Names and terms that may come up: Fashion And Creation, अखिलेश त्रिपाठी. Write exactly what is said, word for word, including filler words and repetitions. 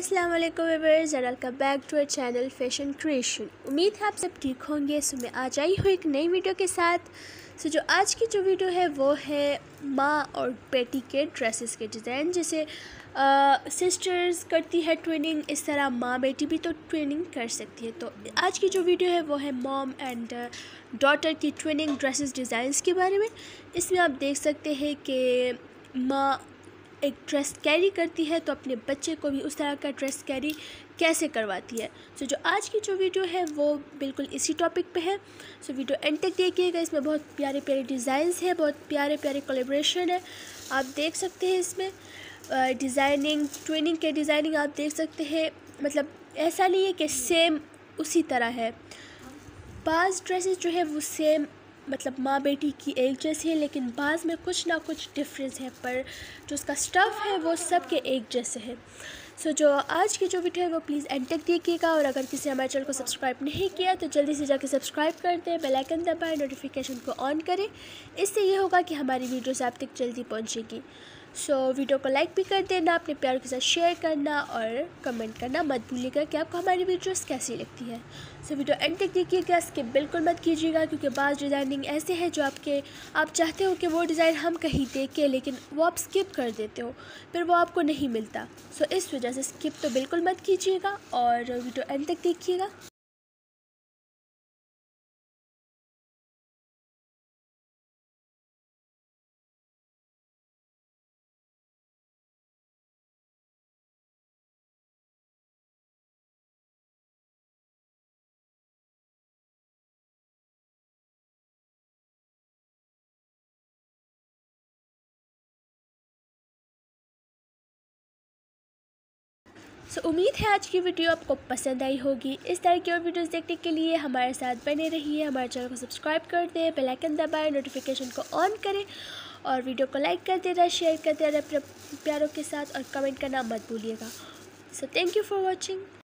अस्सलाम वालेकुम viewers, welcome back to our channel fashion creation. उम्मीद है आप सब ठीक होंगे। सो मैं आ जाई हूँ एक नई वीडियो के साथ। सो जो आज की जो वीडियो है वो है माँ और बेटी के ड्रेसेस के डिज़ाइन। जैसे आ, सिस्टर्स करती है ट्विनिंग, इस तरह माँ बेटी भी तो ट्विनिंग कर सकती है। तो आज की जो वीडियो है वो है मॉम एंड डॉटर की ट्विनिंग ड्रेसेस डिज़ाइंस के बारे में। इसमें आप देख सकते हैं कि माँ एक ड्रेस कैरी करती है तो अपने बच्चे को भी उस तरह का ड्रेस कैरी कैसे करवाती है। सो so, जो आज की जो वीडियो है वो बिल्कुल इसी टॉपिक पे है। सो so, वीडियो एंड तक देखिएगा। इसमें बहुत प्यारे प्यारे डिज़ाइंस है, बहुत प्यारे प्यारे कोलेब्रेशन है। आप देख सकते हैं इसमें डिज़ाइनिंग ट्विनिंग के डिज़ाइनिंग आप देख सकते हैं। मतलब ऐसा नहीं है कि सेम उसी तरह है। बाज़ ड्रेसेस जो है वो सेम मतलब माँ बेटी की एक जैसी है, लेकिन बाज़ में कुछ ना कुछ डिफरेंस है, पर जो उसका स्टफ़ है वो सब के एक जैसे है। सो so, जो आज की जो वीडियो है वो प्लीज़ एंड तक देखिएगा। और अगर किसी हमारे चैनल को सब्सक्राइब नहीं किया तो जल्दी से जाकर सब्सक्राइब कर दें, बेल आइकन दबाएं, नोटिफिकेशन को ऑन करें। इससे ये होगा कि हमारी वीडियोस आप तक जल्दी पहुँचेगी। सो so, वीडियो को लाइक भी कर देना, अपने प्यार के साथ शेयर करना और कमेंट करना मत भूलिएगा कि आपको हमारी वीडियोस कैसी लगती है। सो so, वीडियो एंड तक देखिएगा, इसके बिल्कुल मत कीजिएगा, क्योंकि बाज़ डिज़ाइनिंग ऐसे हैं जो आपके आप चाहते हो कि वो डिज़ाइन हम कहीं देखें, लेकिन वो आप स्किप कर देते हो, फिर वो आपको नहीं मिलता। सो so, इस वजह से स्किप तो बिल्कुल मत कीजिएगा और वीडियो एंड तक देखिएगा। सो so, उम्मीद है आज की वीडियो आपको पसंद आई होगी। इस तरह की और वीडियोस देखने के लिए हमारे साथ बने रहिए। हमारे चैनल को सब्सक्राइब कर दें, बेल आइकन दबाएं, नोटिफिकेशन को ऑन करें और वीडियो को लाइक कर देना, शेयर कर देना अपने प्यारों के साथ और कमेंट करना मत भूलिएगा। So thank you for watching.